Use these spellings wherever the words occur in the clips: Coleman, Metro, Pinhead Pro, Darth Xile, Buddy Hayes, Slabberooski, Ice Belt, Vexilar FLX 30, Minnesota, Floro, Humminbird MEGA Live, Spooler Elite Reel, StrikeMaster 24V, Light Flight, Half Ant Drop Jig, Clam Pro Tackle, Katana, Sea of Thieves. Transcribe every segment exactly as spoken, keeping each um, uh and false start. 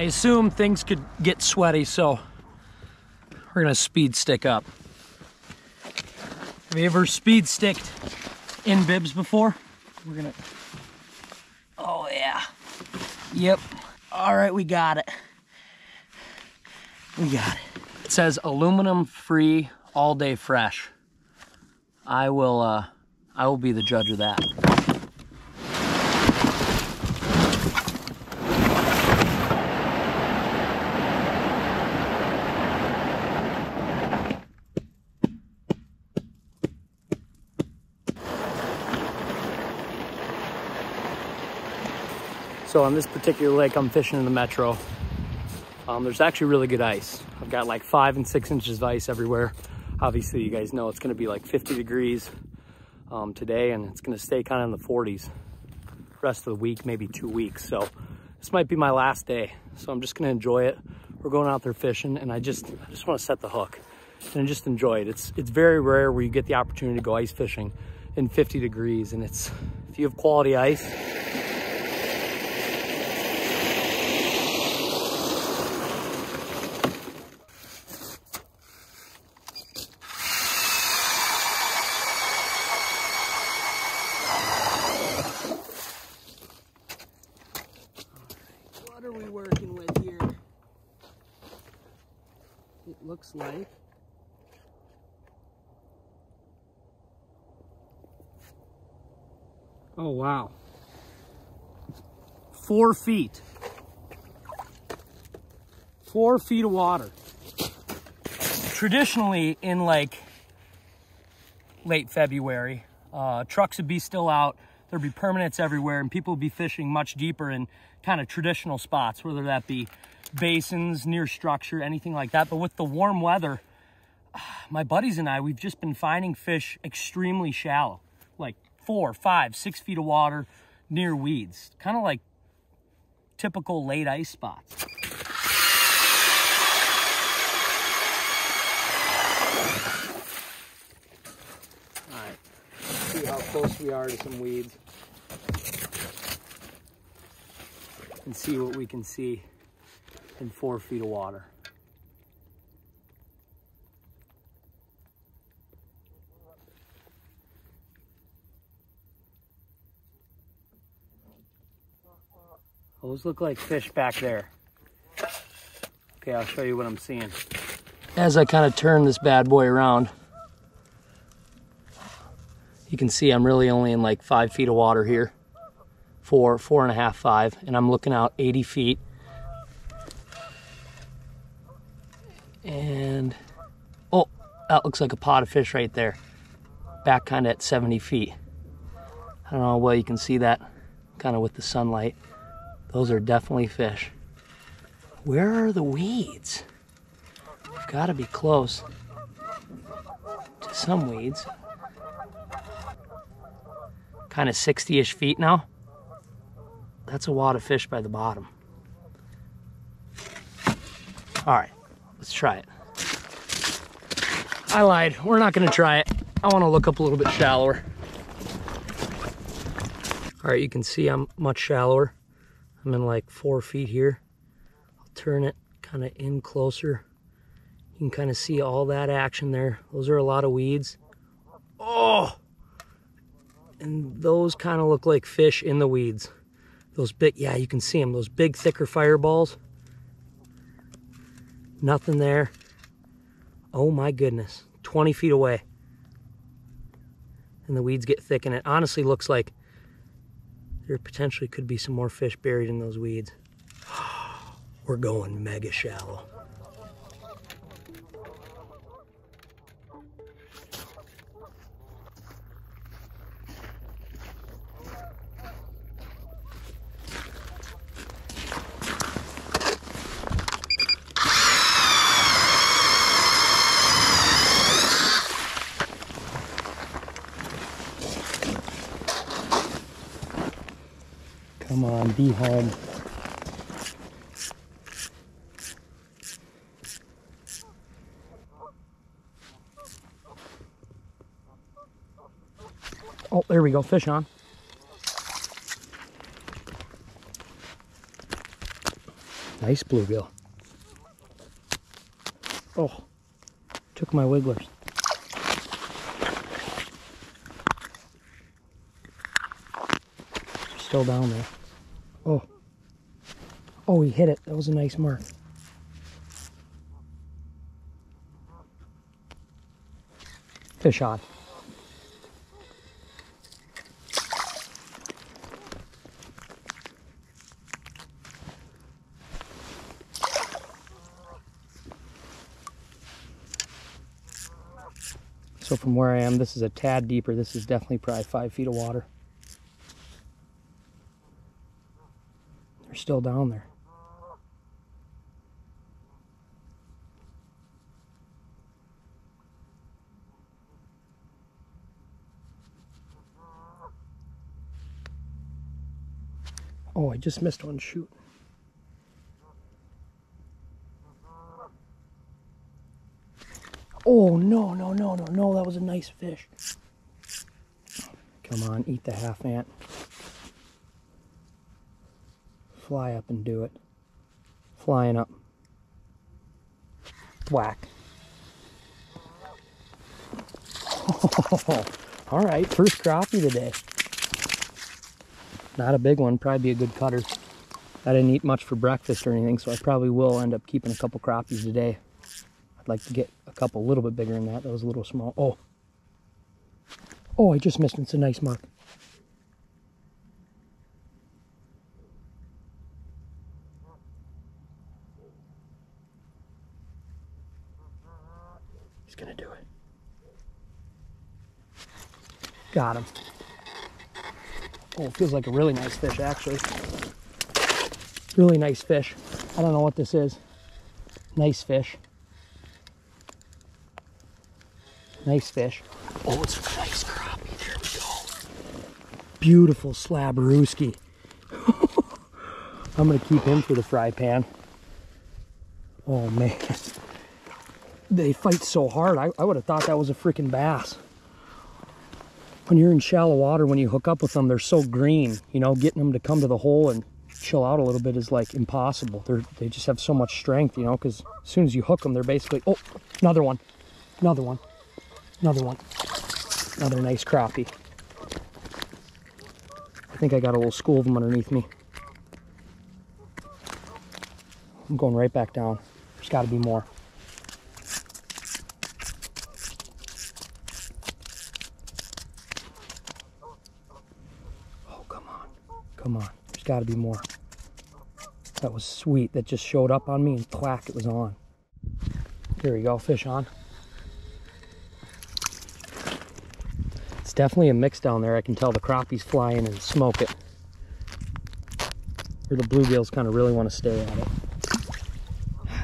I assume things could get sweaty, so we're gonna speed stick up. Have you ever speed sticked in bibs before? We're gonna, oh yeah, yep. All right, we got it, we got it. It says aluminum free, all day fresh. I will, uh, I will be the judge of that. So on this particular lake, I'm fishing in the Metro. Um, there's actually really good ice. I've got like five and six inches of ice everywhere. Obviously, you guys know it's gonna be like fifty degrees um, today, and it's gonna stay kind of in the forties rest of the week, maybe two weeks. So this might be my last day. So I'm just gonna enjoy it. We're going out there fishing, and I just I just wanna set the hook and just enjoy it. It's, it's very rare where you get the opportunity to go ice fishing in fifty degrees, and it's, if you have quality ice, like oh wow four feet four feet of water. Traditionally in like late February, uh, trucks would be still out, there'd be permanents everywhere, and people would be fishing much deeper in kind of traditional spots, whether that be basins, near structure, anything like that. But with the warm weather, my buddies and I, we've just been finding fish extremely shallow, like four, five, six feet of water near weeds, kind of like typical late ice spots. All right, let's see how close we are to some weeds and see what we can see in four feet of water. Those look like fish back there. Okay, I'll show you what I'm seeing. As I kind of turn this bad boy around, you can see I'm really only in like five feet of water here. Four, four and a half, five, and I'm looking out eighty feet. And, oh, that looks like a pod of fish right there. Back kind of at seventy feet. I don't know how well you can see that kind of with the sunlight. Those are definitely fish. Where are the weeds? We've got to be close to some weeds. Kind of sixty-ish feet now. That's a wad of fish by the bottom. All right. Let's try it. I lied. We're not going to try it. I want to look up a little bit shallower. All right, you can see I'm much shallower. I'm in like four feet here. I'll turn it kind of in closer. You can kind of see all that action there. Those are a lot of weeds. Oh! And those kind of look like fish in the weeds. Those big, yeah, you can see them. Those big, thicker fireballs. Nothing there. Oh my goodness, twenty feet away. And the weeds get thick, and it honestly looks like there potentially could be some more fish buried in those weeds. We're going mega shallow. Come on, be home. Oh, there we go, fish on. Nice bluegill. Oh, took my wigglers. Still down there. Oh. Oh, he hit it. That was a nice mark. Fish on. So from where I am, this is a tad deeper. This is definitely probably five feet of water. They're still down there. Oh, I just missed one shoot. Oh, no, no, no, no, no, that was a nice fish. Come on, eat the half ant. Fly up and do it. Flying up. Whack. Oh, all right, first crappie today. Not a big one, probably be a good cutter. I didn't eat much for breakfast or anything, so I probably will end up keeping a couple crappies today. I'd like to get a couple a little bit bigger than that. That was a little small. Oh. Oh, I just missed it. It's a nice mark. He's going to do it. Got him. Oh, it feels like a really nice fish, actually. Really nice fish. I don't know what this is. Nice fish. Nice fish. Oh, it's a nice crappie. There we go. Beautiful slabberooski. I'm going to keep him for the fry pan. Oh, man. They fight so hard. I, I would have thought that was a freaking bass. When you're in shallow water, when you hook up with them, they're so green. You know, getting them to come to the hole and chill out a little bit is, like, impossible. They're, they just have so much strength, you know, because as soon as you hook them, they're basically... Oh, another one. Another one. Another one. Another nice crappie. I think I got a little school of them underneath me. I'm going right back down. There's got to be more. Oh, come on. Come on. There's got to be more. That was sweet. That just showed up on me and thwack, it was on. There we go. Fish on. Definitely a mix down there. I can tell the crappies fly in and smoke it. Or the bluegills kind of really want to stay at it.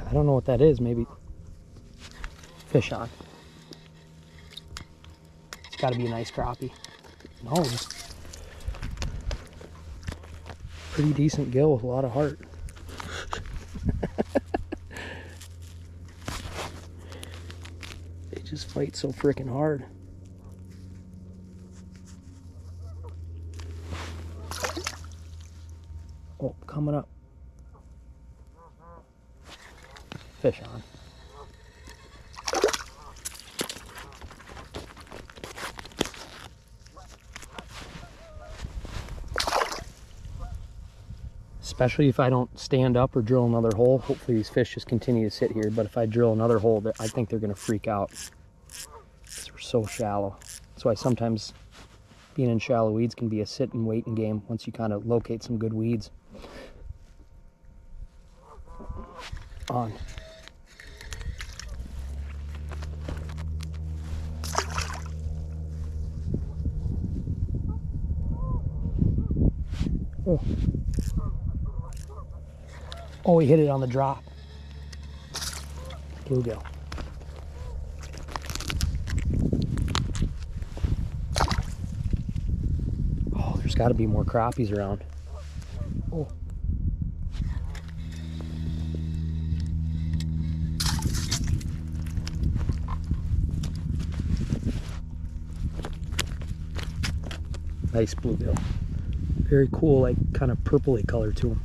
I don't know what that is. Maybe fish on. It's got to be a nice crappie. No, just pretty decent gill with a lot of heart. They just fight so freaking hard. Oh, coming up. Fish on. Especially if I don't stand up or drill another hole. Hopefully these fish just continue to sit here. But if I drill another hole, I think they're going to freak out. Because we're so shallow. That's why sometimes being in shallow weeds can be a sit and waiting game once you kind of locate some good weeds. On. Oh. Oh, he hit it on the drop. Bluegill. Oh, there's got to be more crappies around. Oh. Nice bluegill. Very cool, like kind of purpley color to them.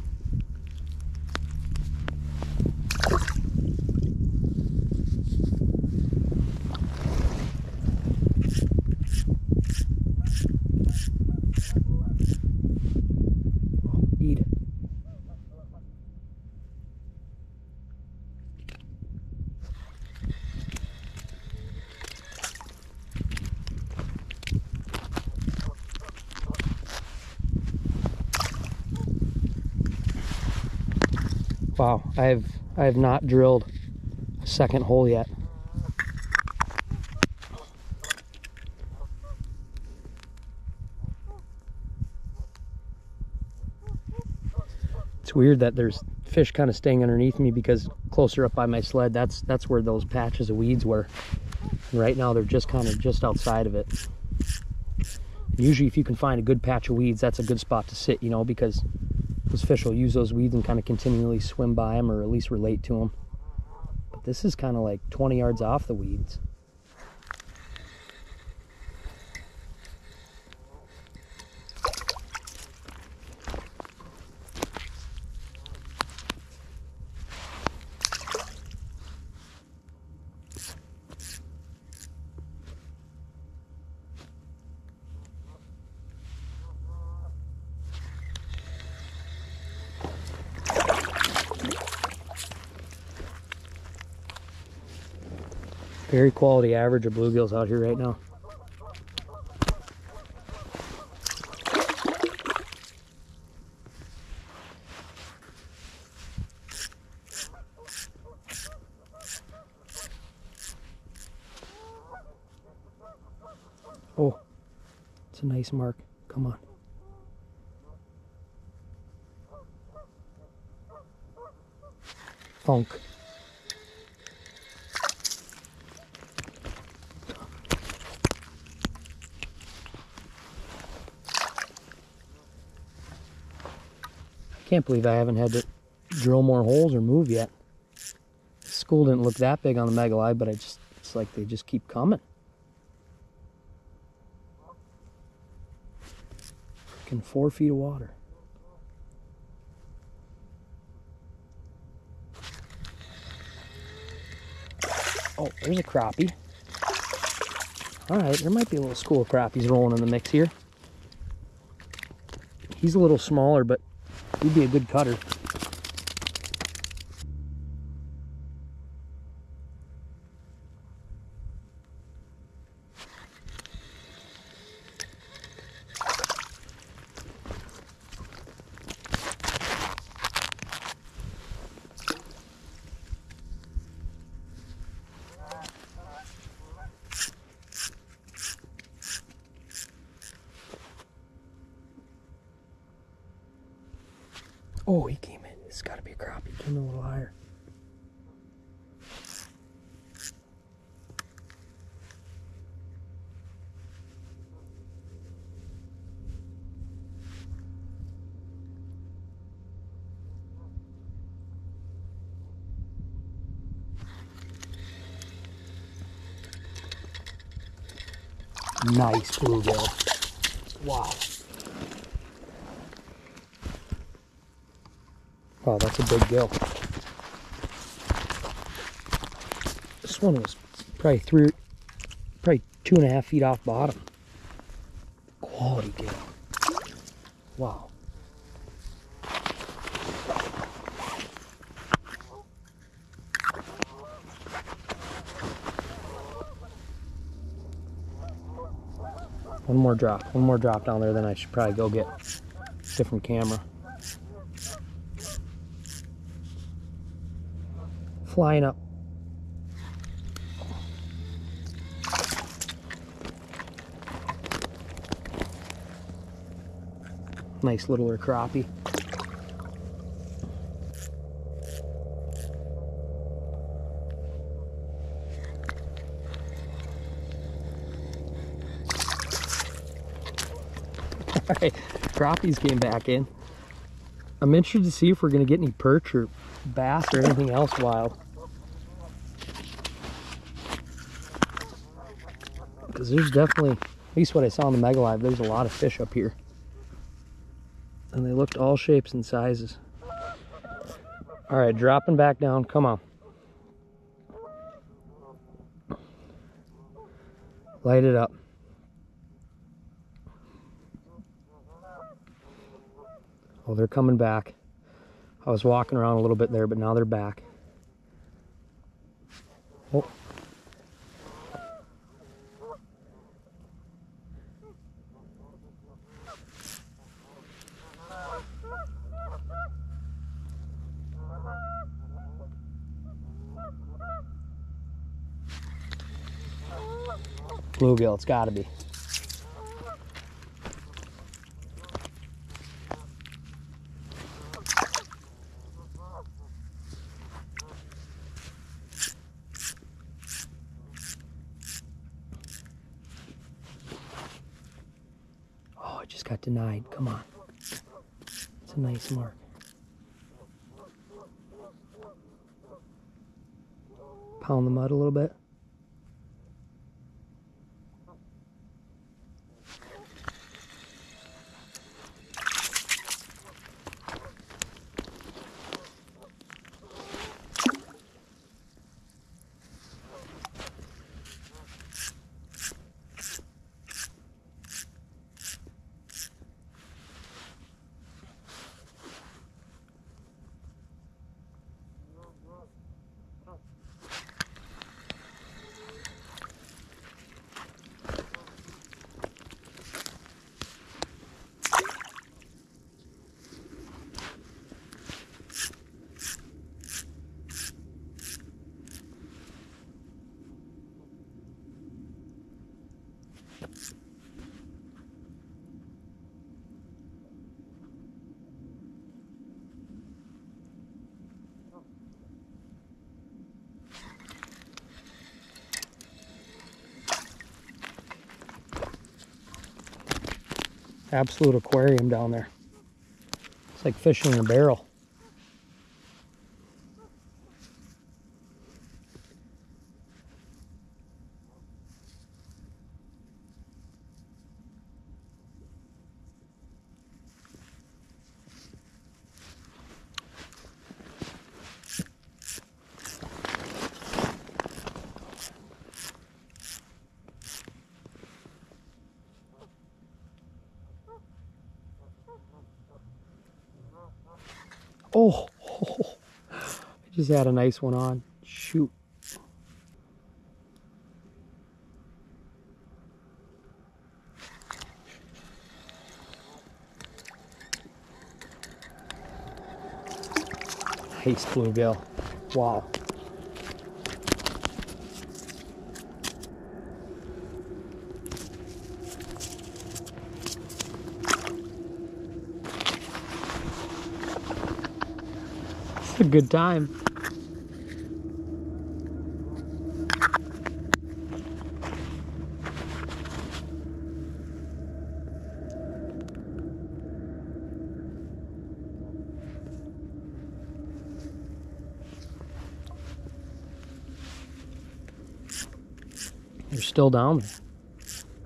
Wow, I have I have not drilled a second hole yet. It's weird that there's fish kind of staying underneath me, because closer up by my sled, that's that's where those patches of weeds were. And right now they're just kind of just outside of it. And usually if you can find a good patch of weeds, that's a good spot to sit, you know, because those fish will use those weeds and kind of continually swim by them, or at least relate to them. But this is kind of like twenty yards off the weeds. Very quality average of bluegills out here right now. Oh, it's a nice mark. Come on. Funk. Can't believe I haven't had to drill more holes or move yet. School didn't look that big on the Mega Live, but I just, it's like they just keep coming. Freaking four feet of water. Oh, there's a crappie. Alright, there might be a little school of crappies rolling in the mix here. He's a little smaller, but he'd be a good cutter. Oh, he came in. It's got to be a crappie. He came in a little higher. Nice bluegill. Wow. Wow, that's a big gill. This one was probably three, probably two and a half feet off bottom. Quality gill. Wow. One more drop, one more drop down there, then I should probably go get a different camera. Flying up. Nice littler crappie. All right, crappies came back in. I'm interested to see if we're gonna get any perch or bass or anything else wild, because there's definitely, at least what I saw on the Mega Live, there's a lot of fish up here, and they looked all shapes and sizes. All right, dropping back down. Come on, light it up. Oh, they're coming back. I was walking around a little bit there, but now they're back. Oh. bluegill, it's gotta be. Oh, it just got denied, come on. It's a nice mark. Pound the mud a little bit. Absolute aquarium down there. It's like fishing in a barrel. Oh, oh, oh, I just had a nice one on. Shoot. Nice bluegill. Wow. A good time. They're still down there.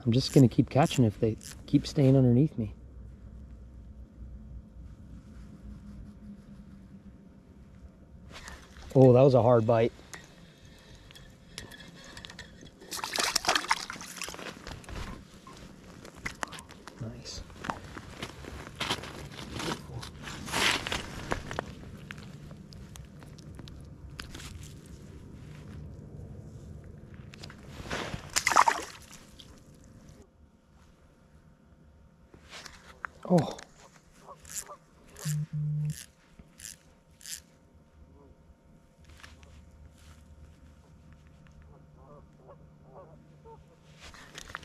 I'm just gonna keep catching if they keep staying underneath me. Oh, that was a hard bite. Nice. Oh.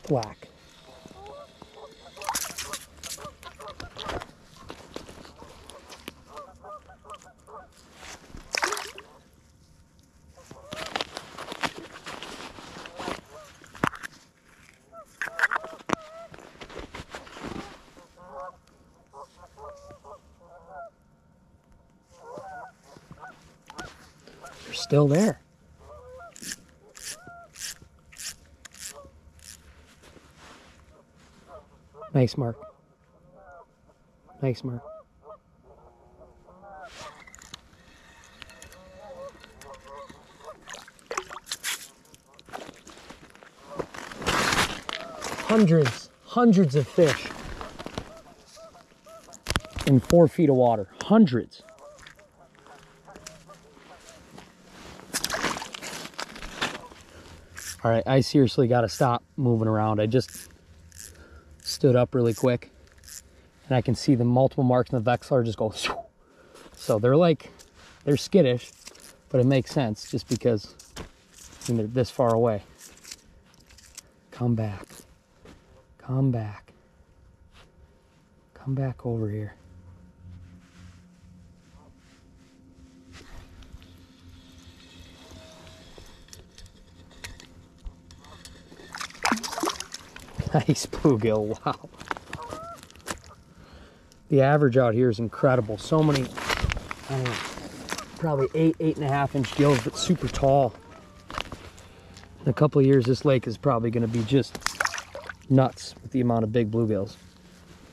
Black. They're still there. Nice mark. Nice mark. Hundreds, hundreds of fish in four feet of water. Hundreds. All right, I seriously got to stop moving around. I just stood up really quick and I can see the multiple marks in the Vexilar just go. So they're like, they're skittish, but it makes sense just because I mean, they're this far away. Come back. Come back. Come back over here. Nice bluegill, wow. The average out here is incredible. So many, I don't know, probably eight, eight and a half inch gills, but super tall. In a couple of years, this lake is probably gonna be just nuts with the amount of big bluegills.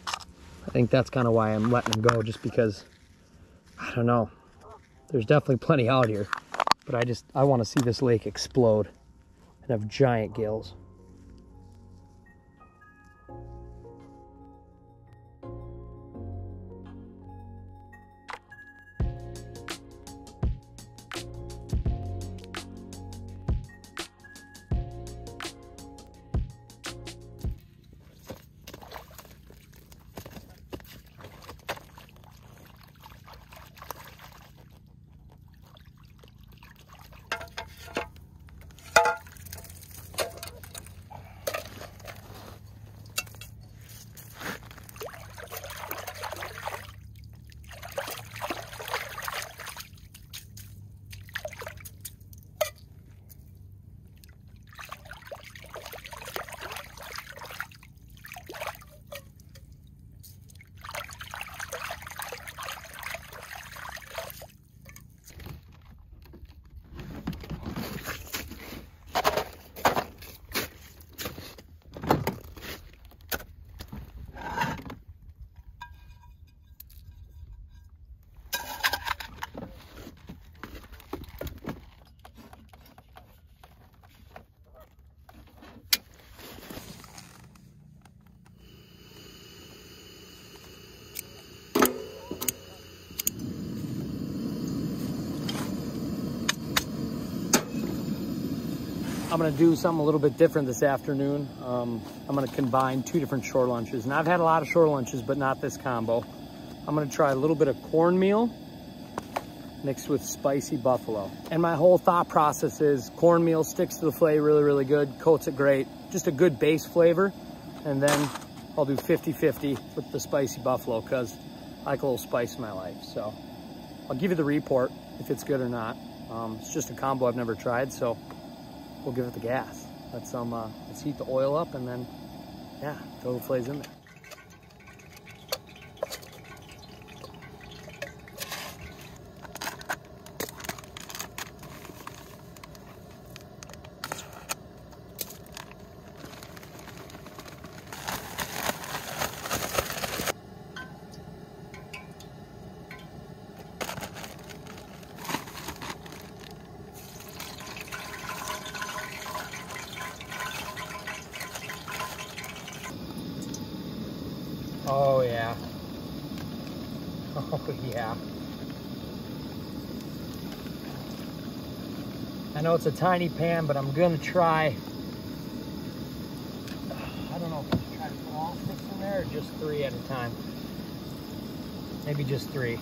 I think that's kind of why I'm letting them go, just because, I don't know. There's definitely plenty out here, but I just, I wanna see this lake explode and have giant gills. I'm gonna do something a little bit different this afternoon. Um, I'm gonna combine two different shore lunches. And I've had a lot of shore lunches, but not this combo. I'm gonna try a little bit of cornmeal mixed with spicy buffalo. And my whole thought process is cornmeal sticks to the fillet really, really good, coats it great, just a good base flavor. And then I'll do fifty fifty with the spicy buffalo because I like a little spice in my life. So I'll give you the report if it's good or not. Um, it's just a combo I've never tried, so we'll give it the gas. Let's um, uh, let's heat the oil up and then, yeah, throw the fillets in there. Oh yeah, oh yeah. I know it's a tiny pan, but I'm gonna try, I don't know if I'm trying to put all six in there or just three at a time. Maybe just three.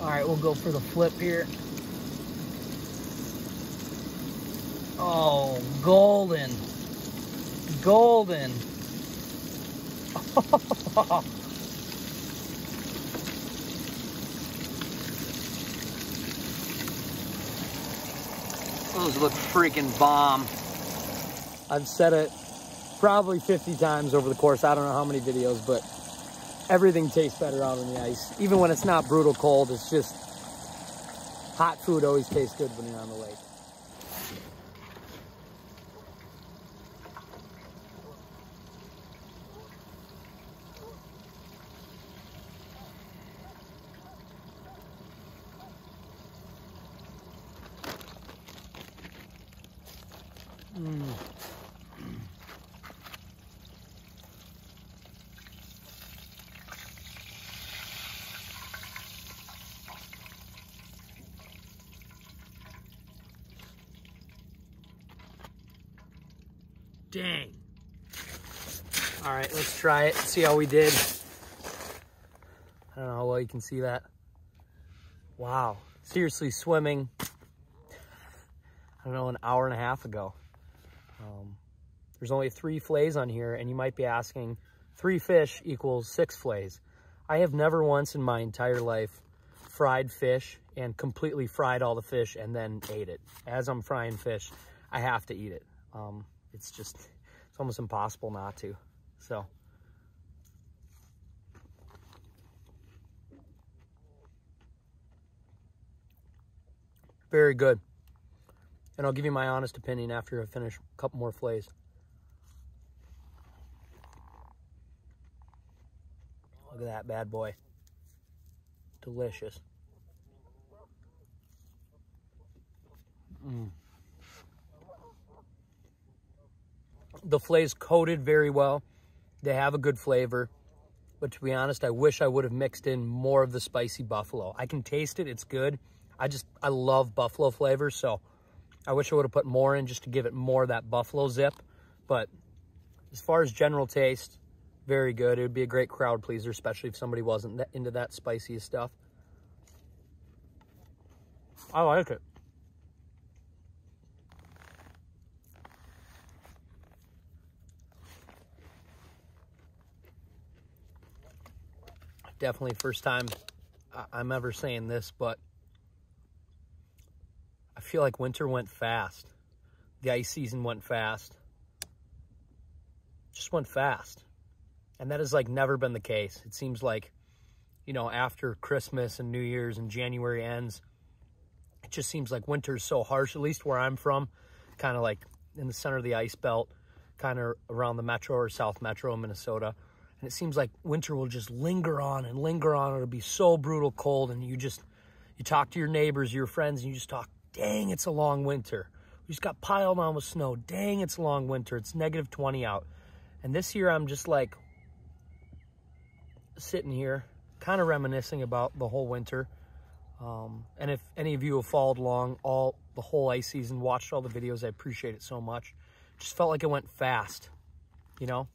All right, we'll go for the flip here. Oh, golden, golden. Those look freaking bomb. I've said it probably fifty times over the course. I don't know how many videos, but everything tastes better out on the ice. Even when it's not brutal cold, it's just hot food always tastes good when you're on the lake. Dang. All right, let's try it, see how we did. I don't know how well you can see that. Wow, seriously swimming, I don't know, an hour and a half ago. Um, there's only three flays on here, and you might be asking, three fish equals six flays. I have never once in my entire life fried fish and completely fried all the fish and then ate it. As I'm frying fish, I have to eat it. Um, it's just, it's almost impossible not to, so. Very good. And I'll give you my honest opinion after I finish a couple more flays. Look at that bad boy. Delicious. Mm. The flay's coated very well. They have a good flavor. But to be honest, I wish I would have mixed in more of the spicy buffalo. I can taste it. It's good. I just, I love buffalo flavors, so I wish I would have put more in just to give it more of that buffalo zip. But as far as general taste, very good. It would be a great crowd pleaser, especially if somebody wasn't that into that spicy stuff. I like it. Definitely first time I'm ever saying this, but I feel like winter went fast. The ice season went fast. Just went fast. And that has like never been the case. It seems like, you know, after Christmas and New Year's and January ends, it just seems like winter's so harsh, at least where I'm from, kind of like in the center of the ice belt, kind of around the metro or south metro in Minnesota. And it seems like winter will just linger on and linger on. It'll be so brutal cold, and you just, you talk to your neighbors, your friends, and you just talk, dang, it's a long winter. We just got piled on with snow. Dang, it's a long winter. It's negative twenty out. And this year I'm just like sitting here kind of reminiscing about the whole winter. Um, and if any of you have followed along all the whole ice season, watched all the videos, I appreciate it so much. Just felt like it went fast, you know?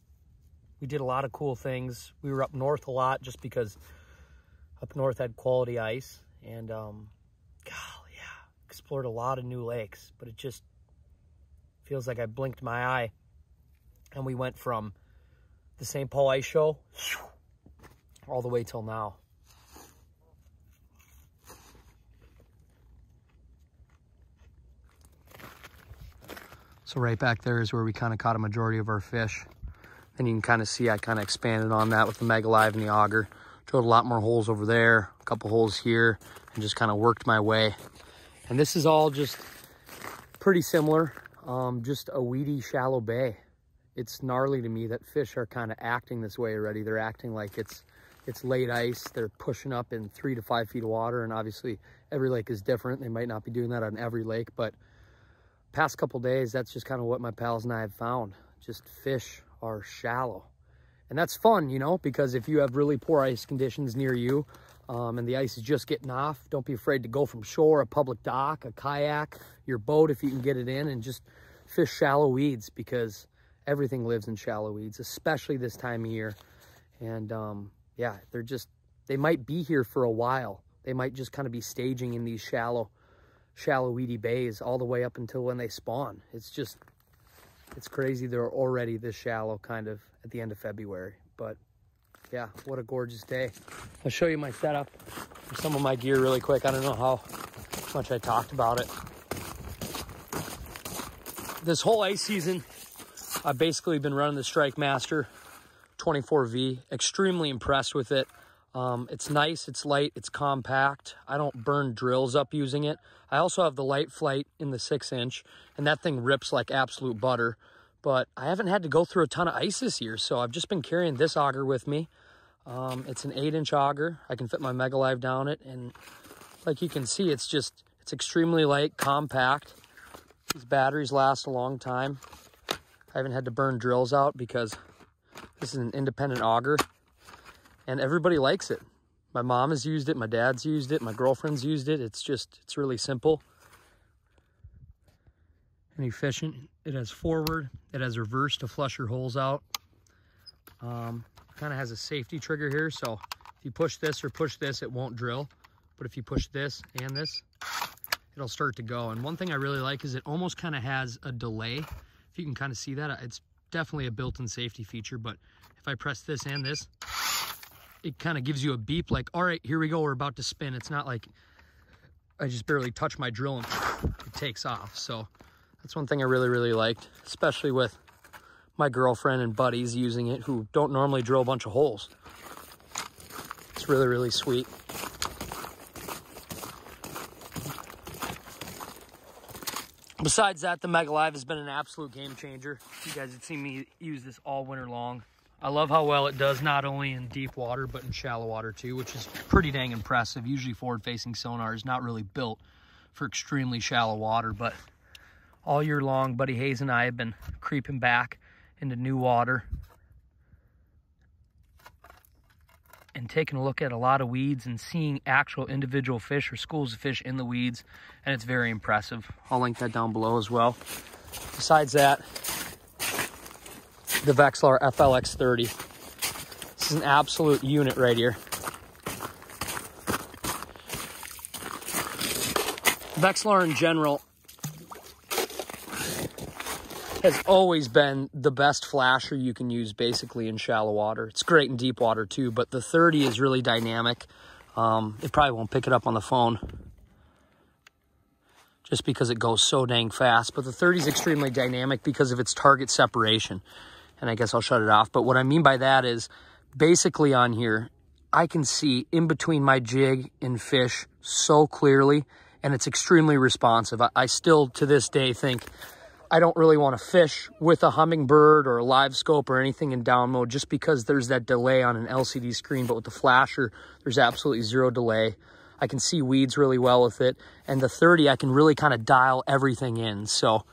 We did a lot of cool things. We were up north a lot just because up north had quality ice. And, um, God, explored a lot of new lakes, but it just feels like I blinked my eye and we went from the Saint Paul Ice Show all the way till now. So right back there is where we kind of caught a majority of our fish. And you can kind of see I kind of expanded on that with the Mega Live and the auger. Drilled a lot more holes over there, a couple holes here, and just kind of worked my way. And this is all just pretty similar, um, just a weedy, shallow bay. It's gnarly to me that fish are kind of acting this way already. They're acting like it's it's late ice. They're pushing up in three to five feet of water, and obviously every lake is different. They might not be doing that on every lake, but past couple days, that's just kind of what my pals and I have found. Just fish are shallow. And that's fun, you know, because if you have really poor ice conditions near you, Um, and the ice is just getting off, don't be afraid to go from shore, a public dock, a kayak, your boat if you can get it in, and just fish shallow weeds because everything lives in shallow weeds, especially this time of year. And um, yeah, they're just, they might be here for a while. They might just kind of be staging in these shallow, shallow weedy bays all the way up until when they spawn. It's just, it's crazy they're already this shallow kind of at the end of February, but yeah, what a gorgeous day. I'll show you my setup for some of my gear really quick. I don't know how much I talked about it. This whole ice season, I've basically been running the StrikeMaster twenty-four V. Extremely impressed with it. Um, it's nice, it's light, it's compact. I don't burn drills up using it. I also have the Light Flight in the six inch, and that thing rips like absolute butter. But I haven't had to go through a ton of ice this year, so I've just been carrying this auger with me. Um, it's an eight inch auger. I can fit my Mega Live down it, and like you can see, it's just, it's extremely light, compact. These batteries last a long time. I haven't had to burn drills out because this is an independent auger, and everybody likes it. My mom has used it, my dad's used it, my girlfriend's used it. It's just, it's really simple and efficient. It has forward, it has reverse to flush your holes out. Um, kind of has a safety trigger here, so if you push this or push this, it won't drill. But if you push this and this, it'll start to go. And one thing I really like is it almost kind of has a delay. If you can kind of see that, it's definitely a built-in safety feature, but if I press this and this, it kind of gives you a beep like, all right, here we go, we're about to spin. It's not like I just barely touch my drill and it takes off. So that's one thing I really, really liked, especially with my girlfriend and buddies using it who don't normally drill a bunch of holes. It's really, really sweet. Besides that, the MEGA Live has been an absolute game changer. You guys have seen me use this all winter long. I love how well it does not only in deep water, but in shallow water too, which is pretty dang impressive. Usually forward-facing sonar is not really built for extremely shallow water, but all year long, Buddy Hayes and I have been creeping back into new water and taking a look at a lot of weeds and seeing actual individual fish or schools of fish in the weeds, and it's very impressive. I'll link that down below as well. Besides that, the Vexilar F L X thirty. This is an absolute unit right here. Vexilar in general has always been the best flasher you can use basically in shallow water. It's great in deep water too, but the thirty is really dynamic. Um, it probably won't pick it up on the phone just because it goes so dang fast, but the thirty is extremely dynamic because of its target separation. And I guess I'll shut it off. But what I mean by that is basically on here, I can see in between my jig and fish so clearly, and it's extremely responsive. I, I still to this day think, I don't really want to fish with a Humminbird or a live scope or anything in down mode just because there's that delay on an L C D screen. But with the flasher, there's absolutely zero delay. I can see weeds really well with it. And the thirty, I can really kind of dial everything in. So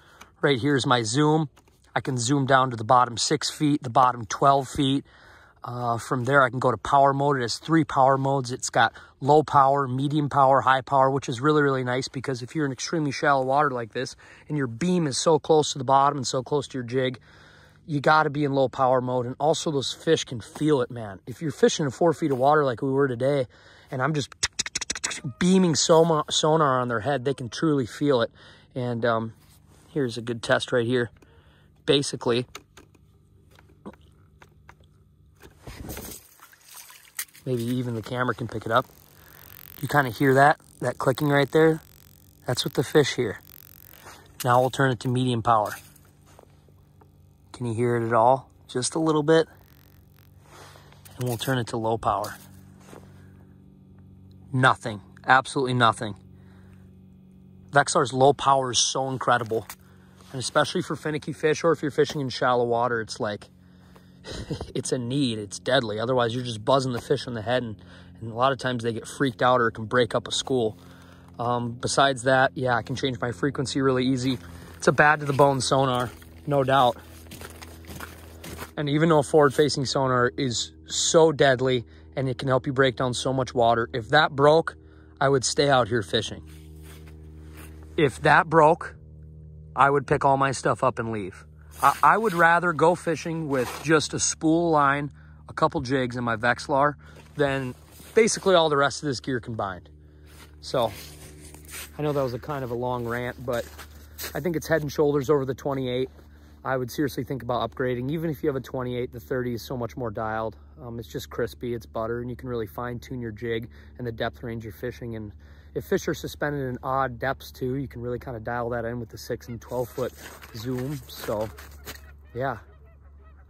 right here's my zoom. I can zoom down to the bottom six feet, the bottom twelve feet. Uh, from there, I can go to power mode. It has three power modes. It's got low power, medium power, high power, which is really, really nice because if you're in extremely shallow water like this and your beam is so close to the bottom and so close to your jig, you got to be in low power mode. And also those fish can feel it, man. If you're fishing in four feet of water like we were today and I'm just beaming sonar on their head, they can truly feel it. And um, here's a good test right here. Basically, maybe even the camera can pick it up. You kind of hear that, that clicking right there. That's what the fish hear. Now we'll turn it to medium power. Can you hear it at all? Just a little bit. And we'll turn it to low power. Nothing, absolutely nothing. Vexilar's low power is so incredible. And especially for finicky fish or if you're fishing in shallow water, it's like, it's a need, it's deadly. Otherwise you're just buzzing the fish on the head and, and a lot of times they get freaked out or it can break up a school. Um, besides that, yeah, I can change my frequency really easy. It's a bad to the bone sonar, no doubt. And even though forward facing sonar is so deadly and it can help you break down so much water, if that broke, I would stay out here fishing. If that broke, I would pick all my stuff up and leave. I would rather go fishing with just a spool line, a couple jigs, and my Vexilar than basically all the rest of this gear combined. So I know that was a kind of a long rant, but I think it's head and shoulders over the twenty-eight. I would seriously think about upgrading. Even if you have a twenty-eight, the thirty is so much more dialed. Um, it's just crispy, it's butter, and you can really fine-tune your jig and the depth range you're fishing. And if fish are suspended in odd depths too, you can really kind of dial that in with the six and twelve foot zoom. So yeah,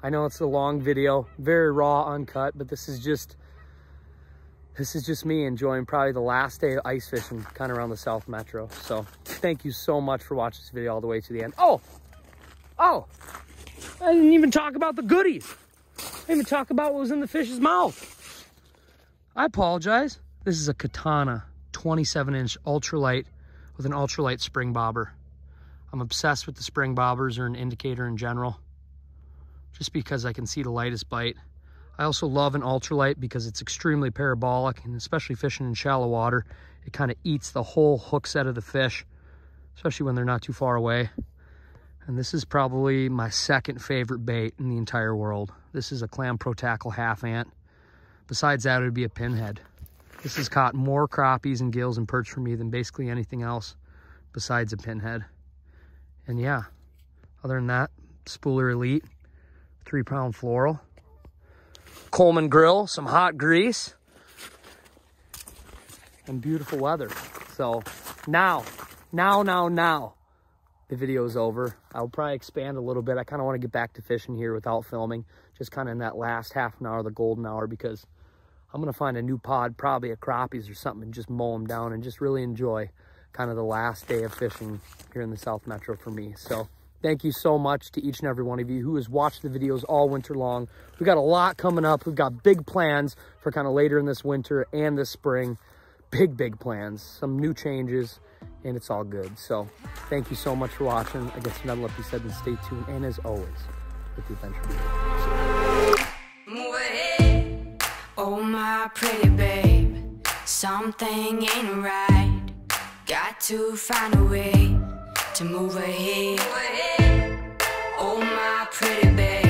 I know it's a long video, very raw, uncut, but this is just, this is just me enjoying probably the last day of ice fishing kind of around the South Metro. So thank you so much for watching this video all the way to the end. Oh, oh, I didn't even talk about the goodies. I didn't even talk about what was in the fish's mouth. I apologize. This is a Katana twenty-seven inch ultralight with an ultralight spring bobber. I'm obsessed with the spring bobbers or an indicator in general, just because I can see the lightest bite. I also love an ultralight because it's extremely parabolic, and especially fishing in shallow water, it kind of eats the whole hook set of the fish, especially when they're not too far away. And this is probably my second favorite bait in the entire world. This is a Clam Pro Tackle Half Ant. Besides that, it would be a pinhead. This has caught more crappies and gills and perch for me than basically anything else. besides a pinhead. And yeah, other than that, Spooler Elite, three pound floral, Coleman grill, some hot grease, and beautiful weather. So now, now, now, now, the video is over. I'll probably expand a little bit. I kind of want to get back to fishing here without filming, just kind of in that last half an hour, the golden hour, because I'm going to find a new pod, probably a crappies or something, and just mow them down and just really enjoy kind of the last day of fishing here in the South Metro for me. So thank you so much to each and every one of you who has watched the videos all winter long. We've got a lot coming up. We've got big plans for kind of later in this winter and this spring. Big, big plans, some new changes, and it's all good. So thank you so much for watching. I guess another left you said, and stay tuned. And as always, with the adventure. Move ahead. Oh, my pretty babe, something ain't right. Got to find a way to move ahead. Move ahead. Oh, my pretty babe.